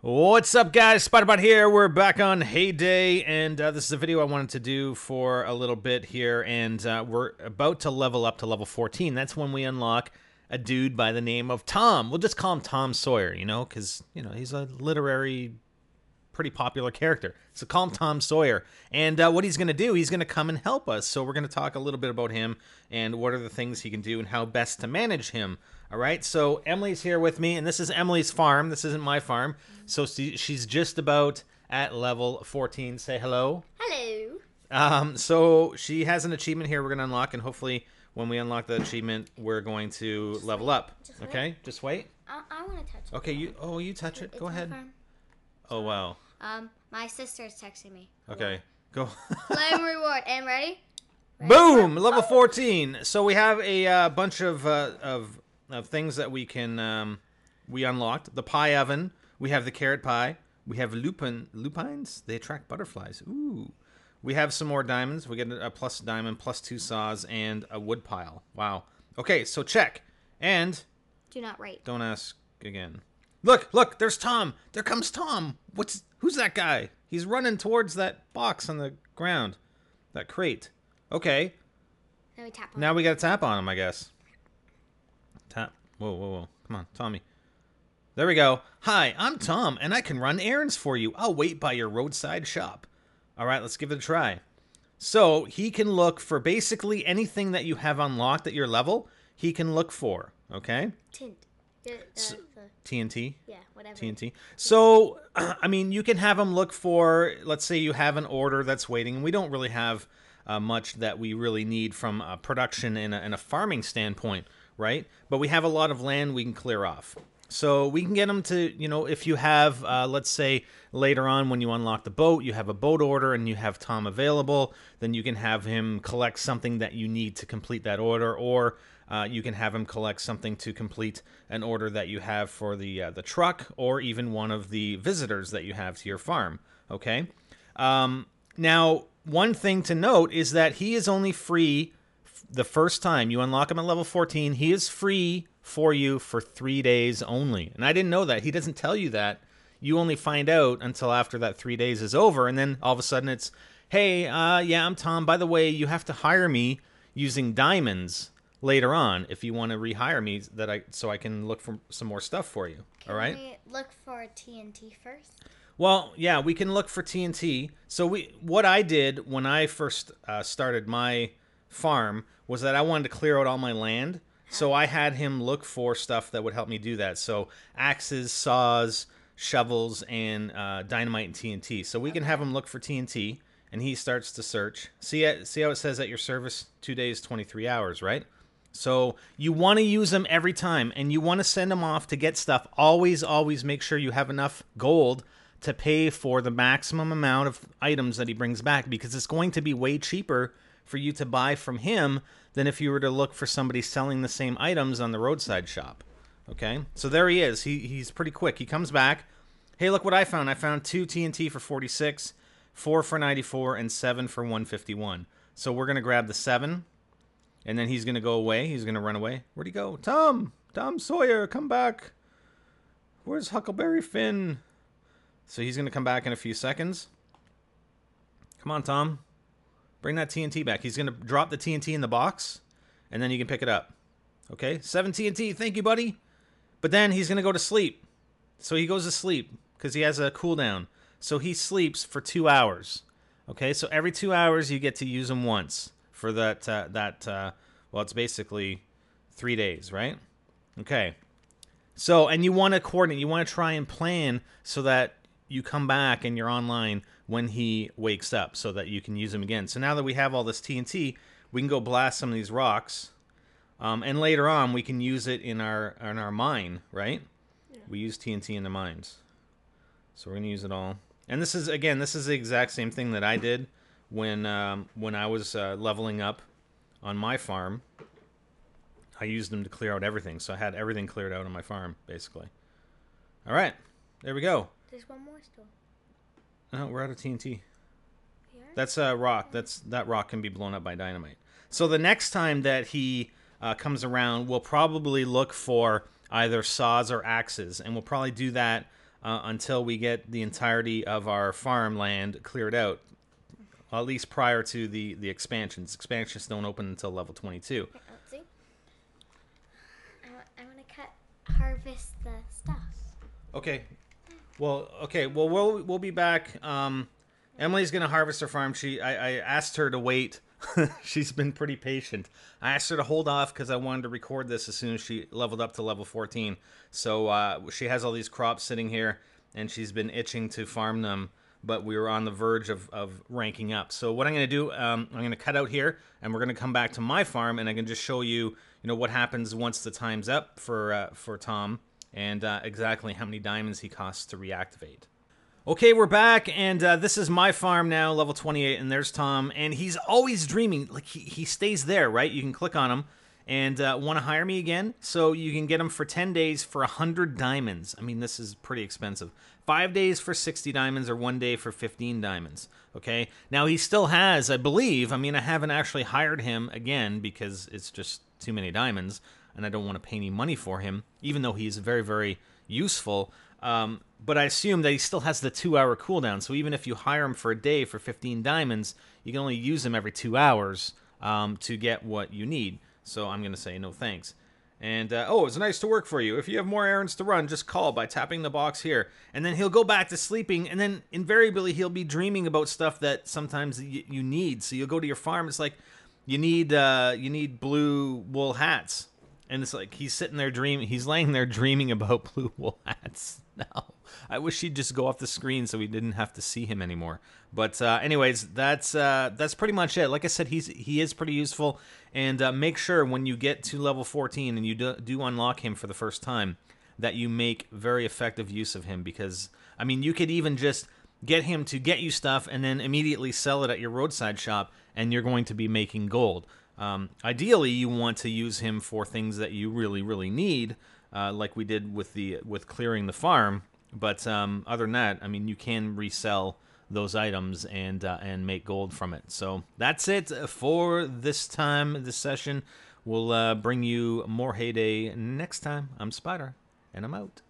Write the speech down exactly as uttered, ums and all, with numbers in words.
What's up, guys? Spiderbot here. We're back on Hay Day, and uh, this is a video I wanted to do for a little bit here, and uh, we're about to level up to level fourteen. That's when we unlock a dude by the name of Tom. We'll just call him Tom Sawyer, you know, because, you know, he's a literary, pretty popular character. So call him Tom Sawyer. And uh, what he's going to do, he's going to come and help us. So we're going to talk a little bit about him and what are the things he can do and how best to manage him. All right, so Emily's here with me, and this is Emily's farm. This isn't my farm. So she's just about at level fourteen. Say hello. Hello. Um, so she has an achievement here we're going to unlock, and hopefully when we unlock the achievement, we're going to just level wait. up. Just okay, wait. just wait. I, I want to touch it. Okay, you. Oh, you touch it. it. Go ahead. Oh, wow. Um, my sister is texting me. Okay, go. Claim reward. And ready? ready? Boom! Level oh. fourteen. So we have a uh, bunch of uh, of... of things that we can, um, we unlocked. The pie oven. We have the carrot pie. We have lupin, lupines. They attract butterflies. Ooh. We have some more diamonds. We get a plus diamond, plus two saws, and a wood pile. Wow. Okay, so check. And. Do not rate. Don't ask again. Look, look, there's Tom. There comes Tom. What's, who's that guy? He's running towards that box on the ground. That crate. Okay. Now we tap on him. Now we gotta tap on him, I guess. Tap. Whoa, whoa, whoa. Come on, Tommy. There we go. Hi, I'm Tom, and I can run errands for you. I'll wait by your roadside shop. All right, let's give it a try. So he can look for basically anything that you have unlocked at your level. He can look for, okay? Tint. Uh, so, T N T. Yeah, whatever. T N T. So, I mean, you can have him look for, let's say you have an order that's waiting, and we don't really have uh, much that we really need from a production and a, and a farming standpoint. Right? But we have a lot of land we can clear off. So we can get them to, you know, if you have, uh, let's say, later on when you unlock the boat, you have a boat order and you have Tom available, then you can have him collect something that you need to complete that order, or uh, you can have him collect something to complete an order that you have for the, uh, the truck, or even one of the visitors that you have to your farm, okay? Um, now, one thing to note is that he is only free... The first time you unlock him at level fourteen, he is free for you for three days only. And I didn't know that. He doesn't tell you that. You only find out until after that three days is over. And then all of a sudden it's, hey, uh, yeah, I'm Tom. By the way, you have to hire me using diamonds later on if you want to rehire me that I so I can look for some more stuff for you. Can all right? We look for T N T first? Well, yeah, we can look for T N T. So we what I did when I first uh, started my... farm was that I wanted to clear out all my land, so I had him look for stuff that would help me do that. So axes, saws, shovels, and uh, dynamite and T N T. So we okay. can have him look for T N T, and he starts to search. See, see how it says at your service two days, twenty-three hours, right? So you want to use them every time, and you want to send them off to get stuff. Always, always make sure you have enough gold to pay for the maximum amount of items that he brings back, because it's going to be way cheaper for you to buy from him than if you were to look for somebody selling the same items on the roadside shop. Okay? So there he is. He he's pretty quick. He comes back. Hey, look what I found. I found two T N T for forty-six, four for ninety-four, and seven for one fifty-one. So we're going to grab the seven, and then he's going to go away. He's going to run away. Where'd he go? Tom! Tom Sawyer, come back. Where's Huckleberry Finn? So he's going to come back in a few seconds. Come on, Tom. Bring that T N T back. He's going to drop the T N T in the box, and then you can pick it up. Okay? Seven T N T. Thank you, buddy. But then he's going to go to sleep. So he goes to sleep because he has a cooldown. So he sleeps for two hours. Okay? So every two hours, you get to use him once for that, uh, that uh, well, it's basically three days, right? Okay. So, and you want to coordinate. You want to try and plan so that you come back and you're online when he wakes up so that you can use him again. So now that we have all this T N T, we can go blast some of these rocks. Um, and later on, we can use it in our in our mine, right? Yeah. We use T N T in the mines. So we're going to use it all. And this is, again, this is the exact same thing that I did when, um, when I was uh, leveling up on my farm. I used them to clear out everything. So I had everything cleared out on my farm, basically. All right. There we go. There's one more still. No, we're out of T N T. Here? That's a rock. That's that rock can be blown up by dynamite. So the next time that he uh, comes around, we'll probably look for either saws or axes, and we'll probably do that uh, until we get the entirety of our farmland cleared out, at least prior to the, the expansions. Expansions don't open until level twenty-two. Wait, let's see. I, I want to cut, harvest the stuff. Okay. Well, okay. Well, we'll, we'll be back. Um, Emily's going to harvest her farm. She, I, I asked her to wait. She's been pretty patient. I asked her to hold off because I wanted to record this as soon as she leveled up to level fourteen. So uh, she has all these crops sitting here, and she's been itching to farm them, but we were on the verge of, of ranking up. So what I'm going to do, um, I'm going to cut out here, and we're going to come back to my farm, and I can just show you, you know, what happens once the time's up for, uh, for Tom, and uh, exactly how many diamonds he costs to reactivate. Okay, we're back, and uh, this is my farm now, level twenty-eight, and there's Tom, and he's always dreaming. Like, he, he stays there, right? You can click on him, and uh, want to hire me again? So you can get him for ten days for one hundred diamonds. I mean, this is pretty expensive. Five days for sixty diamonds, or one day for fifteen diamonds, okay? Now, he still has, I believe, I mean, I haven't actually hired him again, because it's just too many diamonds, and I don't want to pay any money for him, even though he's very, very useful. Um, but I assume that he still has the two-hour cooldown, so even if you hire him for a day for fifteen diamonds, you can only use him every two hours um, to get what you need. So I'm going to say no thanks. And, uh, oh, it was nice to work for you. If you have more errands to run, just call by tapping the box here. And then he'll go back to sleeping, and then invariably he'll be dreaming about stuff that sometimes y you need. So you'll go to your farm, it's like, you need, uh, you need blue wool hats. And it's like he's sitting there dreaming. He's laying there dreaming about blue wool hats. No, I wish he'd just go off the screen so we didn't have to see him anymore. But uh, anyways, that's uh, that's pretty much it. Like I said, he's he is pretty useful. And uh, make sure when you get to level fourteen and you do, do unlock him for the first time, that you make very effective use of him. Because I mean, you could even just get him to get you stuff and then immediately sell it at your roadside shop, and you're going to be making gold. Um, ideally, you want to use him for things that you really, really need, uh, like we did with the with clearing the farm. But um, other than that, I mean, you can resell those items and uh, and make gold from it. So that's it for this time, this session. We'll uh, bring you more Hay Day next time. I'm Spider, and I'm out.